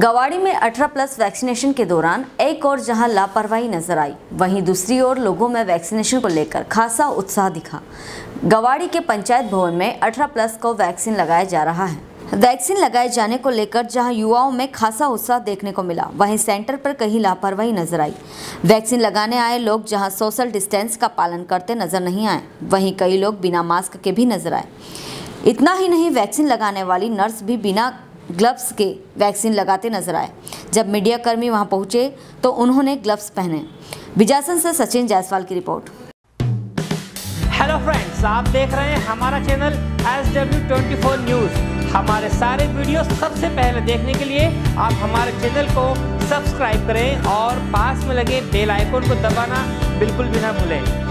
गवाड़ी में 18 plus vaccination के दौरान एक और जहां लापरवाही नजर आई, वहीं दूसरी ओर लोगों में वैक्सीनेशन को लेकर खासा उत्साह दिखा। गवाड़ी के पंचायत भवन में 18 प्लस को वैक्सीन लगाया जा रहा है। वैक्सीन लगाए जाने को लेकर जहां युवाओं में खासा उत्साह देखने को मिला, वहीं सेंटर पर कहीं लापरवाही नजर आई। वैक्सीन लगाने आए लोग जहाँ सोशल डिस्टेंस का पालन करते नजर नहीं आए, वहीं कई लोग बिना मास्क के भी नजर आए। इतना ही नहीं, वैक्सीन लगाने वाली नर्स भी बिना ग्लव्स के वैक्सीन लगाते नजर आए। जब मीडिया कर्मी वहां पहुंचे तो उन्होंने ग्लव्स पहने। बिजासन से सचिन जायसवाल की रिपोर्ट। हेलो फ्रेंड्स, आप देख रहे हैं हमारा चैनल SW24 न्यूज। हमारे सारे वीडियो सबसे पहले देखने के लिए आप हमारे चैनल को सब्सक्राइब करें और पास में लगे बेल आइकन को दबाना बिल्कुल भी ना भूलें।